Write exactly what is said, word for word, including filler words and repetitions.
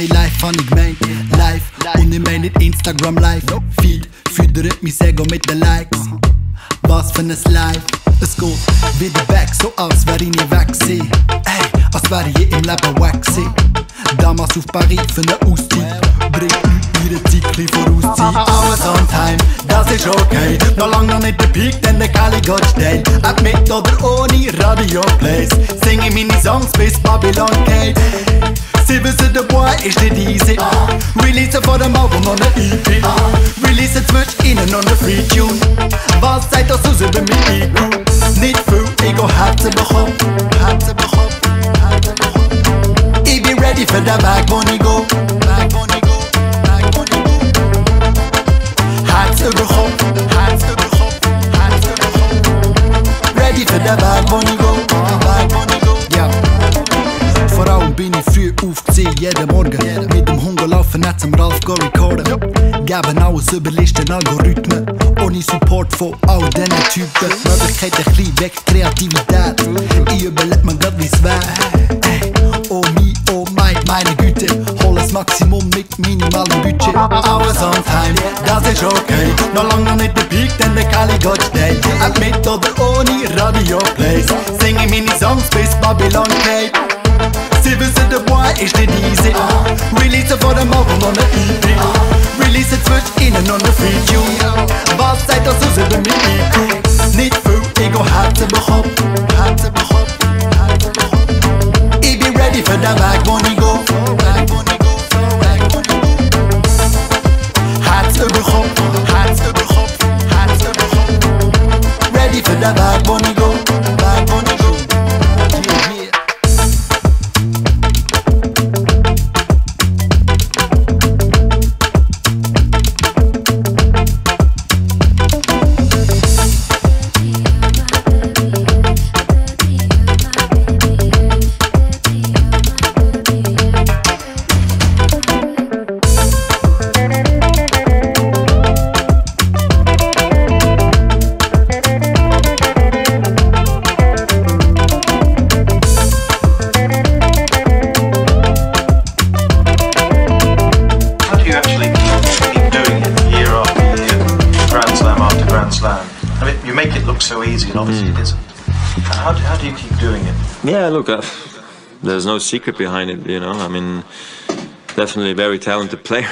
money life, want ik mijn life. Onder dit Instagram live feed, vuurder het me zeggen met de likes. Baas van de slide, de school, weer de back, zoals waarin je wax zit. Hey, als waar je in lappen wax zit. Damas hoeft Paris van de oestie. Breng u hier het ziekli voor oestie. Alles on time, dat is okay. No lang dan niet de piek, dan de Kali got stijl. At met oder ohne radio plays. Sing in mini songs bis Babylon Gate. Ze wissen de boy is dit easy. Release het voor de album on de E P. Release het switch in en on de free tune. Wat zijt als Suze bij mijn E Q? Niet veel, ik heb ze begon. Heb ze begon. Ready for the back money go, back money go, back money go. Hats to go, hats to go, hats to go. Ready for the back money go, back money go. Yeah. Vooral bin ich früh auf zehn jeden Morgen. Mit dem Hunger laufen net zum Ralph go recorden. Geben alles überlisten Algorithmen. Ohne Support von all diesen Typen. Möglichkeiten klein weg Kreativität. Ich überleg mir grad wie's wär. Oh mi, oh meine Güte, hol das Maximum mit minimalem Budget. Alles on time, das ist okay. No lang noch nicht der Peak, denn der Kali got schnell. Ob mit oder ohne Radio-Plays, singe meine Songs bis Babylon Gate. Sie wissen, der Boy ist nicht easy. Release vor dem Album on E P. Release zwischen innen on a free tune. Was sagt das aus über mein E Q? Nicht viel Ego, Herzen bekommen, Herzen bekommen, Herzen bekommen. Ich bin ready für den Weg, wo ich go. The bad bunny go, bad bunny go. Yeah, yeah, look, uh, there's no secret behind it, you know. I mean, definitely a very talented player.